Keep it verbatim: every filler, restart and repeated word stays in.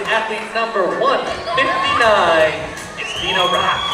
is athlete number one fifty-nine, Christina Rock.